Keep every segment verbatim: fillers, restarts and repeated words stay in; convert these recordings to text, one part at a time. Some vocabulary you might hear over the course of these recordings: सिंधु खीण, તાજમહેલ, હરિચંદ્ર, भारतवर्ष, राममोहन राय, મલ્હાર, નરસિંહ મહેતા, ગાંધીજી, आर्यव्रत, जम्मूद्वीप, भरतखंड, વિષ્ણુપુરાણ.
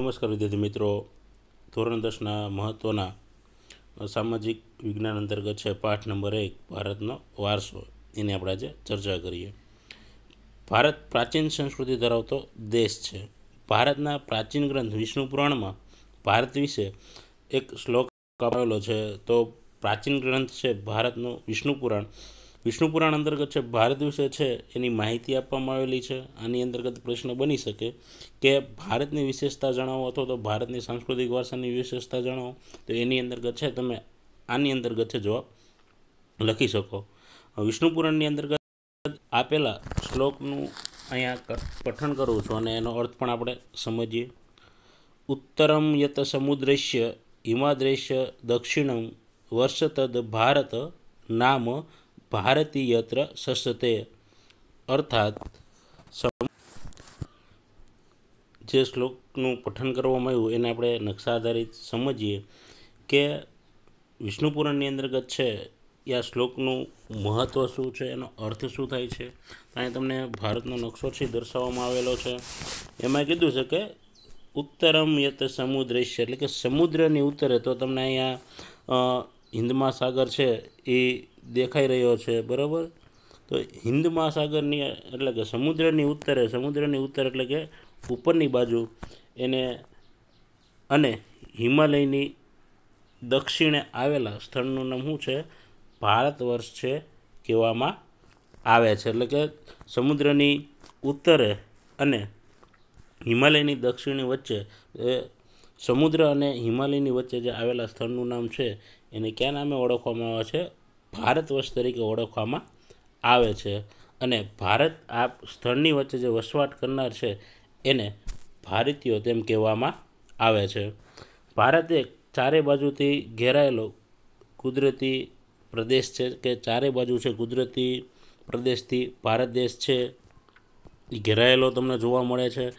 નમસ્કાર વિદ્યાર્થી મિત્રો, ધોરણ દસના મહત્ત્વના સામાજિક વિજ્ઞાન અંતર્ગત છે પાઠ નંબર એક ભારતનો વારસો, એની આપણે આજે ચર્ચા કરીએ। ભારત પ્રાચીન સંસ્કૃતિ ધરાવતો દેશ છે। ભારતના પ્રાચીન ગ્રંથ વિષ્ણુપુરાણમાં ભારત વિશે એક શ્લોક આપેલો છે। તો પ્રાચીન ગ્રંથ છે ભારતનું વિષ્ણુપુરાણ। વિષ્ણુપુરાણ अंतर्गत है भारत विषय है एनी माहिती आपवामां आवेली छे। आनी अंतर्गत प्रश्न बनी सके कि भारत की विशेषता जणावो अथवा तो भारत की सांस्कृतिक वारसानी विशेषता जणावो। तो एनी अंतर्गत है तमे आनी अंतर्गत है जवाब लखी सको। विष्णुपुराणनी अंतर्गत आपेला श्लोकनुं अहींया पठन करूं छुं अने एनो अर्थ पण आपणे समजीए। उत्तरम यत समुद्रस्य हिमाद्रेश्य दक्षिणम वर्षतद भारत नाम भारतीयत्र सस्ते। अर्थात जे श्लोकनु पठन करवामां आव्युं एने आपणे नक्शा आधारित समझिए कि विष्णुपुराणनी अंतर्गत छे या श्लोकनु महत्व शुं छे, एनो अर्थ शुं थाय छे। अहीं तमने भारतनो नक्शो छे दर्शाववामां आवेलो छे। एमां कीधुं छे के उत्तरम यत समुद्रस्य एटले के समुद्रनी उत्तरे। तो तमने अहींया हिंद महासागर छे ए देखाई रह्यो छे, बराबर। तो हिंद महासागरनी एटले के समुद्रनी उत्तरे, समुद्रनी उत्तर एटले के उपरनी बाजू एने अने हिमालयनी दक्षिणे आवेला स्थळनुं नाम शुं छे भारतवर्ष छे कहेवामां आवे छे। एटले के समुद्रनी उत्तरे अने हिमालयनी दक्षिणे वच्चे, समुद्र अने हिमालयनी वच्चे जे आवेला स्थळनुं नाम छे एने क्या नामे ओळखवामां आवे छे? भारतवर्ष तरीके ओळखवामां आवे छे। अने भारत आ स्थळनी वच्चे जे वसवाट करनार छे एने भारतीयो तेम कहेवामां आवे छे। भारत एक चारे बाजूथी घेरायेलो कुदरती प्रदेश छे के चारे बाजू छे कुदरती प्रदेशथी भारत देश छे घेरायेलो तमने जोवा मळे छे।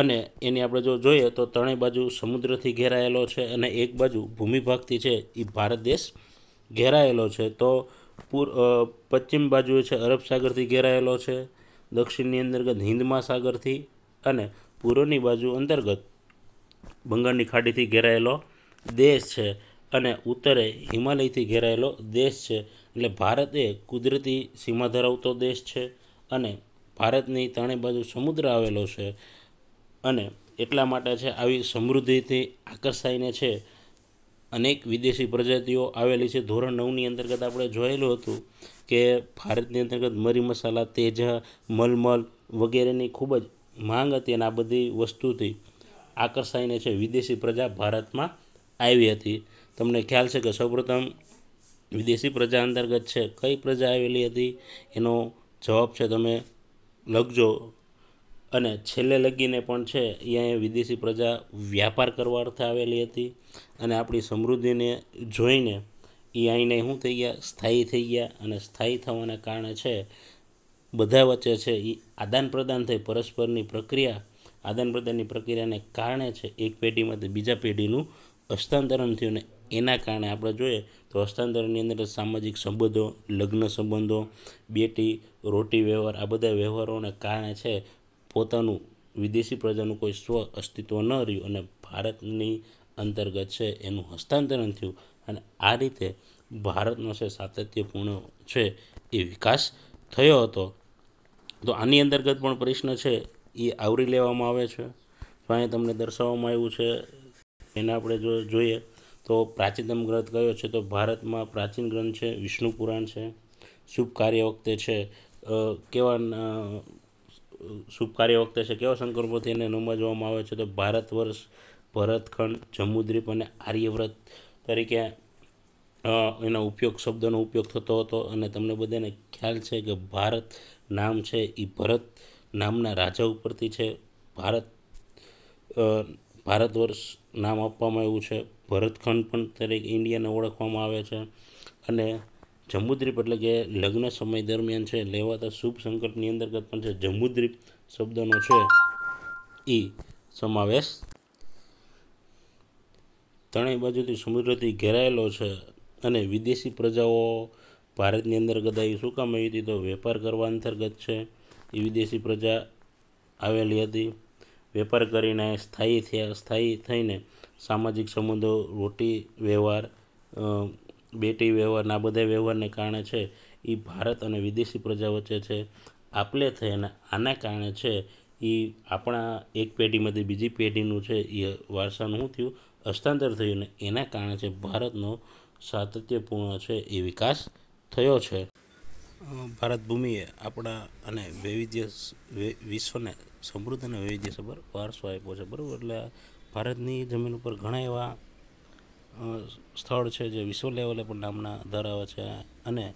अने एनी आपणे जो जोईए तो त्रणेय बाजू समुद्रथी घेरायेलो छे अने एक बाजू भूमिभागथी छे ई भारत देश घेरायेलो छे। तो पूर पश्चिम बाजू छे अरब सागरथी घेरायेलो छे, दक्षिणनी अंतर्गत हिंद महासागरथी अने पूर्वनी बाजू अंतर्गत बंगाळनी खाडीथी घेरायेलो देश छे अने उत्तरे हिमालयथी घेरायेलो देश छे। एटले भारत ए कुदरती सीमा धरावतो देश छे अने भारतनी त्रणेय बाजू समुद्र आवेलो छे अने एटला माटे छे आवी समृद्धिथी आकर्षाईने छे। अनेक विदेशी प्रजातिओ आवेली छे। धोरण नवनी अंतर्गत आपणे जोयेलुं हतुं के भारतनी अंतर्गत मरी मसाला, तेजा, मलमल वगैरेनी खूब ज मांग हती अने आ बधी वस्तुथी आकर्षाईने छे विदेशी प्रजा भारतमां आवी हती। तमने ख्याल छे के सौप्रथम विदेशी प्रजा अंतर्गत छे कई प्रजा आवेली हती? एनो जवाब छे तमे लखजो। अने छेल्ले लगीने पण छे अहीं विदेशी प्रजा व्यापार करवा अर्थे आवेली हती अने आपणी समृद्धिने जोईने ए आईने शुं थई गया? स्थायी थई गया। अने स्थायी थवाने कारणे छे बधा वच्चे छे ए आदान प्रदान थई, परस्परनी प्रक्रिया, आदान प्रदाननी प्रक्रियाने कारणे छे एक पेढीमांथी बीजा पेढीनुं हस्तांतरण थयुं। अने एना कारणे आपणे जोईए तो हस्तांतरणनी अंदर सामाजिक संबंधो, लग्न संबंधो, बेटी रोटी व्यवहार, आ बधा व्यवहारोने कारणे छे પોતાનું વિદેશી પ્રજાનું કોઈ સ્વ અસ્તિત્વ ન રહ્યું અને ભારતની અંતર્ગત છે એનું હસ્તાંતરણ થયું। અને આ રીતે ભારતનો છે સાતત્યપૂર્ણ છે એ વિકાસ થયો હતો। તો આની અંતર્ગત પણ પ્રશ્ન છે એ આવરી લેવામાં આવે છે। તો અહીંયા તમને દર્શાવવામાં આવ્યું છે। એને આપણે જો જોઈએ તો પ્રાચીનતમ ગ્રંથ કયો છે? તો ભારતમાં પ્રાચીન ગ્રંથ છે વિષ્ણુપુરાણ છે। શુભ કાર્ય વખતે છે કેવા शुभ कार्य वखते छे केवा संकल्पोथी एने नोंवाजवामां आवे छे? तो भारतवर्ष, भरतखंड, जम्मूद्वीप अने आर्यव्रत तरीके एना उपयोग शब्दनो उपयोग थतो हतो। अने तमने बधाने ख्याल छे के भारत नाम छे ई भरत नामना राजा उपरथी छे। भारत भारतवर्ष नाम आपवामां आव्युं छे। भरतखंड पण तरीके इंडियाने ओळखवामां आवे छे। अने जम्मूद्वीप एटले के लग्न समय दरमियान छे लेवाता शुभ संकल्पनी अंतर्गत पण छे जम्मूद्वीप शब्दनो छे ई समावेश। त्रणेय बाजूथी समुद्रथी घेरायेलो छे अने विदेशी प्रजाओ भारतनी अंदर गदाई शुं काम आवी हती? तो वेपार करवा अंतर्गत छे ई विदेशी प्रजा आवेली हती। વેપાર કરીને સ્થાયી થયા સ્થાયી થઈને સામાજિક સંબંધો, રોટી વ્યવહાર, બેટી વ્યવહારના બધા વ્યવહારને કારણે છે એ ભારત અને વિદેશી પ્રજા વચ્ચે છે આપલે થઈ, અને આના કારણે છે એ આપણા એક પેઢીમાંથી બીજી પેઢીનું છે એ વારસાનું શું થયું, હસ્તાંતર થયું, ને એના કારણે છે ભારતનો સાતત્યપૂર્ણ છે એ વિકાસ થયો છે। ભારત ભૂમિએ આપણા અને વૈવિધ્ય વિશ્વને સમૃદ્ધ અને વૈવિધ્ય સભર વારસો આપ્યો છે, બરાબર। એટલે ભારતની જમીન ઉપર ઘણા એવા સ્થળ છે જે વિશ્વ લેવલે પણ નામના ધરાવે છે અને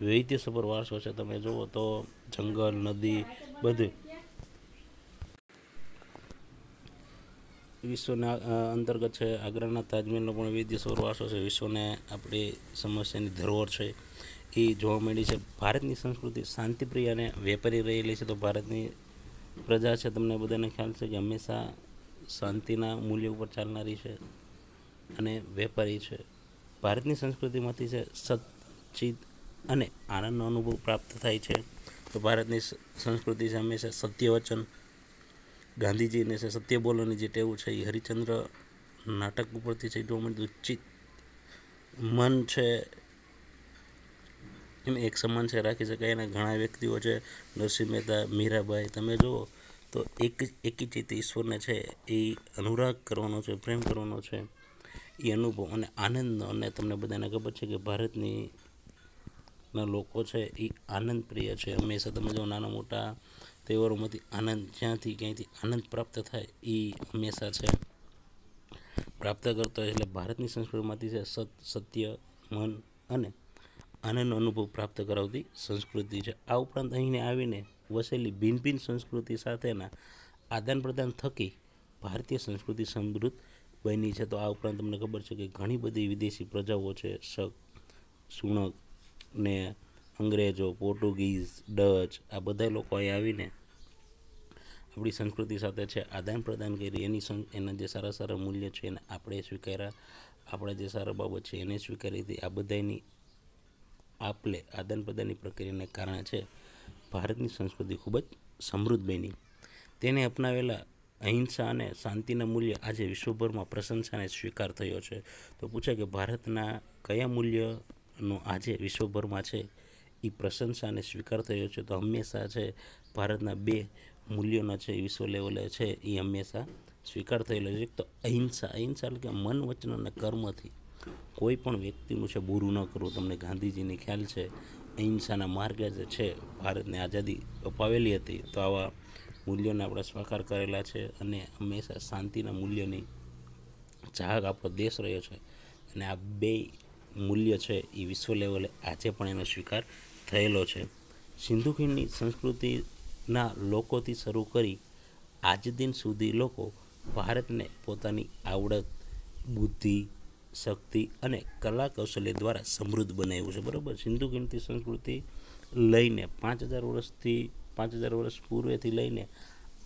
વૈવિધ્ય સભર વારસો છે। તમે જુઓ તો જંગલ, નદી બધું વિશ્વના અંતર્ગત છે। આગ્રાના તાજમહેલનો પણ વૈવિધ્ય સભર વારસો છે। વિશ્વને આપણી સમસ્યાની ધરોહર છે એ જોવા મળી છે। ભારતની સંસ્કૃતિ શાંતિપ્રિય અને વેપારી રહેલી છે, તો ભારતની પ્રજા છે તમને બધાને ખ્યાલ છે કે હંમેશા શાંતિના મૂલ્યો ઉપર ચાલનારી છે અને વેપારી છે। ભારતની સંસ્કૃતિમાંથી છે સચ્ચિત અને આનંદનો અનુભવ પ્રાપ્ત થાય છે, તો ભારતની સંસ્કૃતિ છે હંમેશા સત્યવચન। ગાંધીજીને છે સત્ય બોલવાની જે ટેવું છે એ હરિચંદ્ર નાટક ઉપરથી છે જોવા મળ્યું। ચિત મન છે એમ એક સમાન છે, રાખી શકાય એના ઘણા વ્યક્તિઓ છે, નરસિંહ મહેતા, મીરા ભાઈ। તમે જુઓ તો એક એકીચિત ઈશ્વરને છે એ અનુરાગ કરવાનો છે, પ્રેમ કરવાનો છે એ અનુભવ અને આનંદનો। અને તમને બધાને ખબર છે કે ભારતની ના લોકો છે એ આનંદ પ્રિય છે હંમેશા। તમે જો નાના મોટા તહેવારોમાંથી આનંદ જ્યાંથી ક્યાંયથી આનંદ પ્રાપ્ત થાય એ હંમેશા છે પ્રાપ્ત કરતો હોય। એટલે ભારતની સંસ્કૃતિમાંથી છે સત સત્ય મન અને આનંદનો અનુભવ પ્રાપ્ત કરાવતી સંસ્કૃતિ છે। આ ઉપરાંત અહીંને આવીને વસેલી ભિન્ન ભિન્ન સંસ્કૃતિ સાથેના આદાન પ્રદાન થકી ભારતીય સંસ્કૃતિ સમૃદ્ધ બની છે। તો આ ઉપરાંત તમને ખબર છે કે ઘણી બધી વિદેશી પ્રજાઓ છે, શક, સુણક ને અંગ્રેજો, પોર્ટુગીઝ, ડચ, આ બધા લોકો અહીં આવીને આપણી સંસ્કૃતિ સાથે છે આદાન પ્રદાન કરી, એની એના જે સારા સારા મૂલ્ય છે એને આપણે સ્વીકાર્યા, આપણા જે સારા બાબત છે એને સ્વીકારી હતી। આ બધાની આપલે આદાન પ્રદાનની પ્રક્રિયાને કારણે છે ભારતની સંસ્કૃતિ ખૂબ જ સમૃદ્ધ બની। તેને અપનાવેલા અહિંસા અને શાંતિના મૂલ્ય આજે વિશ્વભરમાં પ્રશંસાને સ્વીકાર થયો છે। તો પૂછે કે ભારતના કયા મૂલ્યનો આજે વિશ્વભરમાં છે એ પ્રશંસાને સ્વીકાર થયો છે, તો હંમેશા છે ભારતના બે મૂલ્યોના છે વિશ્વ લેવલે છે એ હંમેશા સ્વીકાર થયેલો છે। તો અહિંસા, અહિંસા એટલે કે મન, વચન અને કર્મથી કોઈ પણ વ્યક્તિનું છે બુરું ન કરવું। તમને ગાંધીજીને ખ્યાલ છે અહિંસાના માર્ગે જે છે ભારતને આઝાદી અપાવેલી હતી, તો આવા મૂલ્યોને આપણે સ્વીકાર કરેલા છે અને હંમેશા શાંતિના મૂલ્યોની ચાહક આપણો દેશ રહ્યો છે અને આ બે મૂલ્ય છે એ વિશ્વ લેવલે આજે પણ એનો સ્વીકાર થયેલો છે। સિંધુ ખીણની સંસ્કૃતિના લોકોથી શરૂ કરી આજ દિન સુધી લોકો ભારતને પોતાની આવડત, બુદ્ધિ, શક્તિ અને કલા કૌશલ્ય દ્વારા સમૃદ્ધ બનાવ્યું છે, બરાબર। સિંધુ ખીણની સંસ્કૃતિ લઈને પાંચ હજાર વર્ષથી પાંચ હજાર વર્ષ પૂર્વેથી લઈને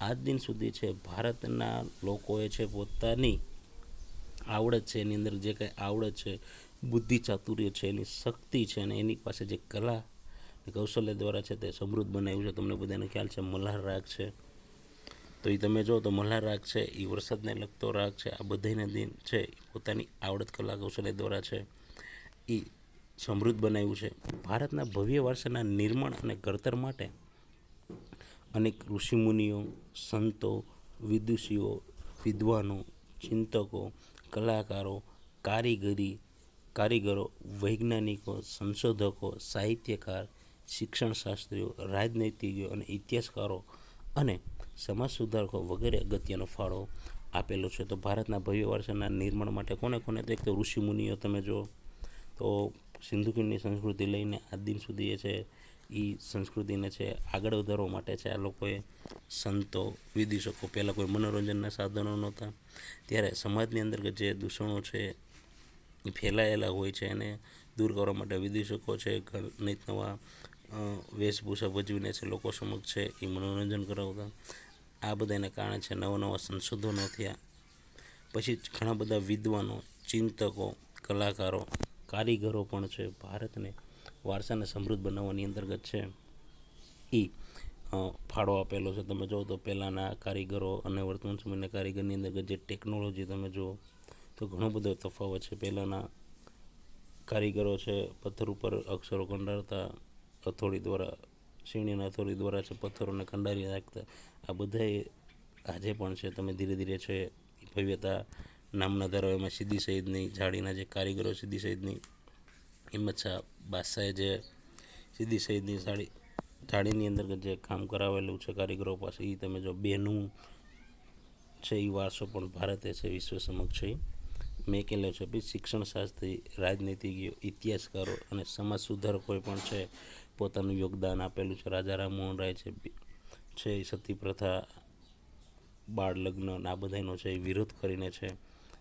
આજ દિન સુધી છે ભારતના લોકોએ છે પોતાની આવડત છે એની અંદર જે કંઈ આવડત છે, બુદ્ધિ ચાતુર્ય છે, એની શક્તિ છે અને એની પાસે જે કલા કૌશલ્ય દ્વારા છે તે સમૃદ્ધ બનાવ્યું છે। તમને બધાને ખ્યાલ છે મલ્હાર રાગ છે, તો એ તમે જો તો મલ્હાર રાગ છે એ વરસાદને લગતો રાગ છે। આ બધાના દિન છે પોતાની આવડત, કલા કૌશલ્ય દ્વારા છે એ સમૃદ્ધ બનાવ્યું છે। ભારતના ભવ્ય વારસાના નિર્માણ અને ઘડતર માટે અનેક ઋષિમુનિઓ, સંતો, વિદુષીઓ, વિદ્વાનો, ચિંતકો, કલાકારો, કારીગરી કારીગરો, વૈજ્ઞાનિકો, સંશોધકો, સાહિત્યકાર, શિક્ષણશાસ્ત્રીઓ, રાજનૈતિકો અને ઇતિહાસકારો અને સમાજ સુધારકો વગેરે અગત્યનો ફાળો આપેલો છે। તો ભારતના ભવ્ય વારસાના નિર્માણ માટે કોને કોને, તો એક તો ઋષિમુનિઓ તમે જો તો સિંધુ ખીણની સંસ્કૃતિ લઈને આ દિન સુધી એ છે એ સંસ્કૃતિને છે આગળ વધારવા માટે છે આ લોકોએ સંતો, વિદુષકો, પહેલાં કોઈ મનોરંજનના સાધનો નહોતા, ત્યારે સમાજની અંદર જે દૂષણો છે એ ફેલાયેલા હોય છે એને દૂર કરવા માટે વિદુષકો છે ઘણી નવા વેશભૂષા ભજવીને છે લોકો સમક્ષ છે એ મનોરંજન કરાવતા। આ બધાને કારણે છે નવા નવા સંશોધનો થયા, પછી ઘણા બધા વિદ્વાનો, ચિંતકો, કલાકારો, કારીગરો પણ છે ભારતને વારસાને સમૃદ્ધ બનાવવાની અંતર્ગત છે એ फाड़ो आपेलो है। तब जो तो पहला कारीगरों और वर्तमान समय कारीगरनी अंदर जो टेक्नोलॉजी तब जो तो घणो बधो तफावत है। पहला कारीगरों से पत्थर पर अक्षरों कंडारता, हथौड़ी द्वारा सीणी हथौड़ी द्वारा से पत्थरों ने खंडारी राखता। आ बधाए आज है तब धीरे धीरे से भव्यता नामना धरावे में सीधी सईदनी जाड़ीना जे कारीगरों सीधी सईदनी हिम्मत शाह बादशाह जे सीधी सईदनी साड़ी जाड़ीनी अंदर जे काम करावेलू है कारीगरों पास ई तमे जो बेनू छे ई वारसो पण भारते छे विश्व समक्ष छे मेकेलो छे। भी शिक्षण शास्त्री राजनीतिज्ञ इतिहासकारों अने समाज सुधारकोए पण छे पोतानुं योगदान आपेलू है। राजा राममोहन राय छे छे सती प्रथा बाळ लग्न आ बधानो छे विरोध करीने छे।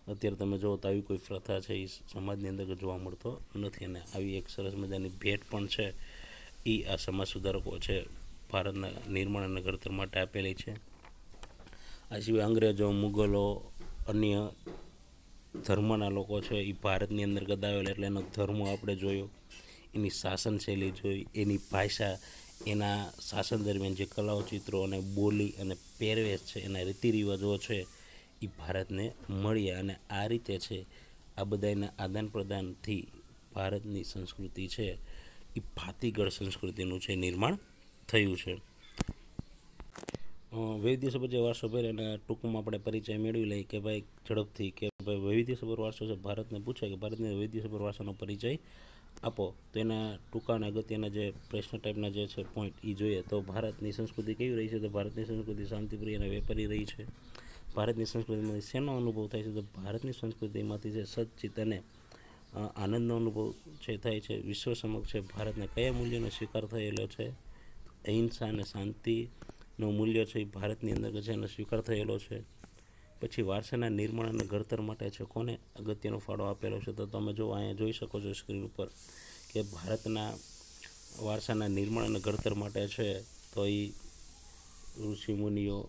अत्यारे तमे जो तो कोई प्रथा है ये समाजनी अंदर जोवा मळतो नथी अने आवी एक सरस मजानी भेट पण छे ई आ समाज सुधारको छे भारतना निर्माण अने घडतर माटे आपेली छे। आ सिवाय अंग्रेजों मुगलों अन्य धर्मना लोको छे ई भारतनी अंदर गदावेल एटले एनो धर्म आपणे जोयो, एनी शासन शैली जोई, एनी भाषा, एना शासन दरमियान जो कलाओ चित्रों ने बोली और पहेरवेश है रीति रिवाजों से ये भारत ने मळ्या। आ रीते है आ बधाना आदान प्रदान थी भारतनी संस्कृति है ये भातीगढ़ संस्कृतिनु निर्माण थयुं छे। वैविध्यसभर वारसोभर एना टूंकमां आपणे परिचय मेळवी लई के भाई झड़पथी के भाई वैविध्यसभर वारसो छे। भारत ने पूछाय कि भारत ने वैविध्यसभर वारसानो परिचय आपो तो एना टूका अगत्यना जो प्रश्न टाइपना जो पॉइंट ई जोईए तो भारतनी संस्कृति केवी रही है। तो भारतनी संस्कृति शांतिप्रिय अने वेपारी रही है। भारतनी संस्कृति में शेनो अनुभव थाय छे तो भारतनी संस्कृति में से सच्चित अने आनंदनो अनुभव जे थाय छे। विश्व समक्ष भारत ने कया मूल्यों स्वीकार थयेलो छे। अहिंसा अने शांतिनो मूल्य छे भारतनी अंदर जेनो स्वीकार थयेलो छे। पछी वारसाना निर्माण अने घडतर माटे छे कोने अगत्यनो फाळो आपेलो छे। तो तमे जो अहींया जोई शको छो स्क्रीन पर के भारतना वारसाना निर्माण अने घडतर माटे छे तो ई ऋषि मुनिओ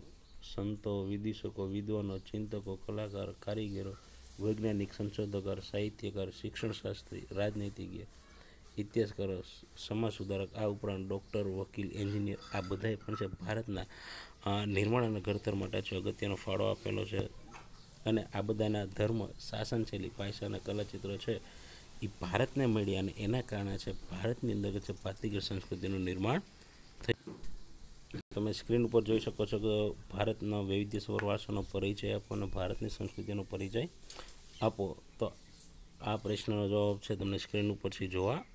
संतो विदुषको विद्वानो चिंतको कलाकार कारीगरो वैज्ञानिक संशोधकर साहित्यकार शिक्षणशास्त्री राजनीतिज्ञ इतिहासकारो समाज सुधारक आ उपरांत डॉक्टर वकील एंजीनियर आ बधाए पण छे भारतना निर्माण अने घडतर माटे अगत्यनो फाळो आपेलो छे। अने आ बधाना धर्म शासन शैली भाषा अने कलाचित्रो छे ई भारतने मळ्या अने एना कारणे छे भारतनी अंदर छे भातीगळ संस्कृतिनुं निर्माण थयुं। तमे स्क्रीन उपर जोई शको छो के भारतनो वैविध्यसभर वारसानो परिचय आपो अने भारतनी संस्कृतिनो परिचय आपो। तो आ प्रश्ननो जवाब छे तमने स्क्रीन उपरथी जोवा